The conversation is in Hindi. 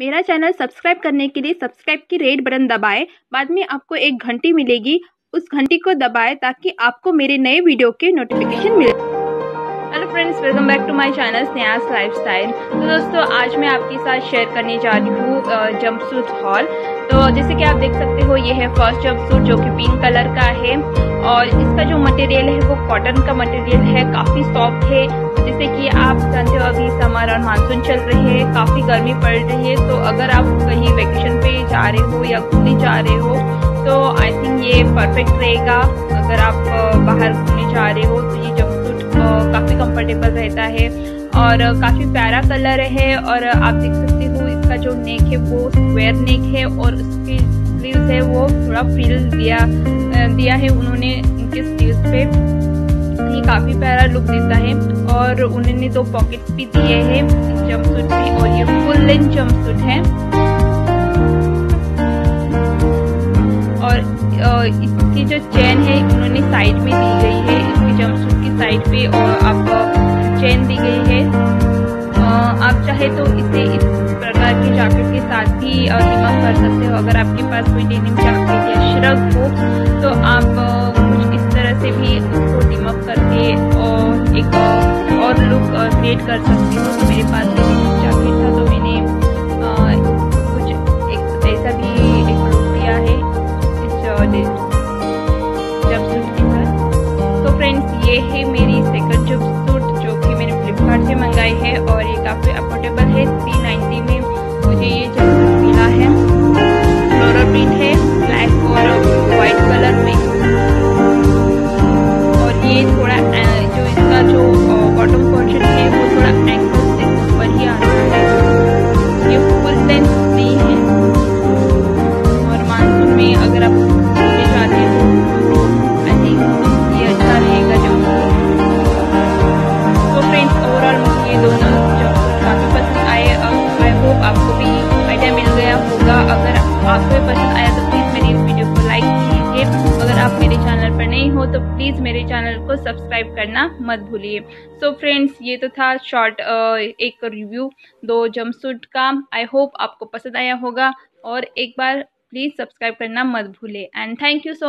मेरा चैनल सब्सक्राइब करने के लिए सब्सक्राइब की रेड बटन दबाएं। बाद में आपको एक घंटी मिलेगी, उस घंटी को दबाएं ताकि आपको मेरे नए वीडियो के नोटिफिकेशन मिले। Hello friends, welcome back to my channel स्नेहास lifestyle. तो दोस्तों, आज मैं आपके साथ शेयर करने जा रही हूँ जंपसूट हॉल। तो जैसे कि आप देख सकते हो, ये है फर्स्ट जंपसूट जो कि पिंक कलर का है और इसका जो मटेरियल है वो कॉटन का मटेरियल है। काफ़ी सॉफ्ट है। जैसे कि आप जानते हो, अभी समर और मानसून चल रहे हैं, काफ़ी गर्मी पड़ रही है। तो अगर आप कहीं वैकेशन पे जा रहे हो या घूमने जा रहे हो तो आई थिंक ये परफेक्ट रहेगा। अगर आप बाहर घूमने जा रहे हो तो ये जंपसूट काफ़ी कंफर्टेबल रहता है और काफ़ी प्यारा कलर है। और आप देख सकते हो, इसका जो नेक है वो स्क्वायर नेक है और उसकी स्लीव्स है वो थोड़ा फ्रिल दिया है उन्होंने इनके स्लीव्स पे। ये काफ़ी प्यारा लुक देता है और उन्होंने दो पॉकेट्स भी दिए हैं जंपसूट में और ये फुल लेंथ जंपसूट है। और इसकी जो चेन है उन्होंने साइड में दी गई है, इसकी जंपसूट साइड पे और आपको चेन दी गई है। आप चाहे तो इसे इस प्रकार की जैकेट के साथ भी डिमांड कर सकते हो। अगर आपके पास कोई डेनिम जैकेट या श्रग हो तो आप कुछ इस तरह से भी उसको डिमांड करके और एक और लुक क्रिएट कर सकते हो। तो मेरे पास डेनिम जैकेट था तो मैंने कुछ एक ऐसा भी एक लुक दिया है इस जंपसूट के साथ। तो फ्रेंड्स, ये है मेरी सेकंड जंपसूट जो कि मैंने फ्लिपकार्ट से मंगाई है और ये काफ़ी अफोर्डेबल है। 390 में मुझे ये जंपसूट मिला है। फ्लोरल प्रिंट है, ब्लैक और वाइट कलर में। और ये थोड़ा जो इसका जो बॉटम पोर्शन है वो थोड़ा एंकल से ऊपर ही आता है। ये फुल लेंथ नहीं है और मानसून में अगर आप जाते हो तो आई थिंक रहेगा जंपसूट। तो फ्रेंड्स, ओवरऑल मुझे दोनों जंपसूट काफ़ी पसंद आए। आई होप आपको भी आइडिया मिल गया होगा। अगर आपको भी पसंद आया तो प्लीज़ मेरी इस वीडियो को लाइक कीजिए। अगर आप मेरे चैनल पर नए हो तो प्लीज़ मेरे चैनल को सब्सक्राइब करना मत भूलिए। सो फ्रेंड्स, ये तो था शॉर्ट एक रिव्यू दो जंपसूट का। आई होप आपको पसंद आया होगा और एक बार प्लीज़ सब्सक्राइब करना मत भूलें। And thank you so